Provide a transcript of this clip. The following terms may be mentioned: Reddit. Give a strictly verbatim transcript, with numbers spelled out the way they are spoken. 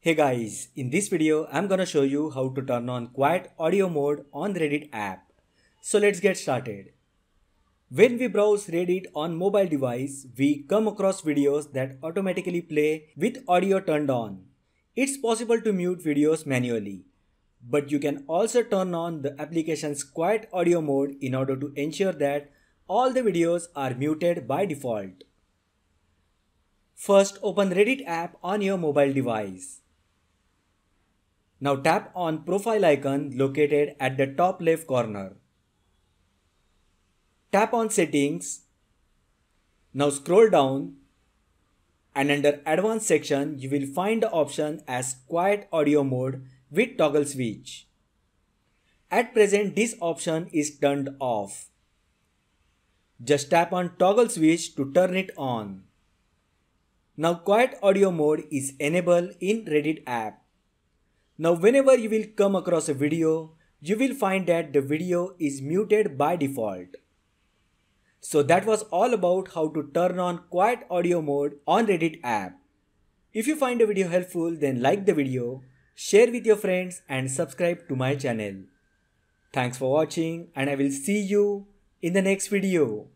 Hey guys, in this video, I'm gonna show you how to turn on quiet audio mode on the Reddit app. So let's get started. When we browse Reddit on mobile device, we come across videos that automatically play with audio turned on. It's possible to mute videos manually, but you can also turn on the application's quiet audio mode in order to ensure that all the videos are muted by default. First, open Reddit app on your mobile device. Now tap on profile icon located at the top left corner. Tap on settings. Now scroll down and under advanced section you will find the option as quiet audio mode with toggle switch. At present this option is turned off. Just tap on toggle switch to turn it on. Now quiet audio mode is enabled in Reddit app. Now whenever you will come across a video, you will find that the video is muted by default. So that was all about how to turn on quiet audio mode on Reddit app. If you find the video helpful, then like the video, share with your friends and subscribe to my channel. Thanks for watching and I will see you in the next video.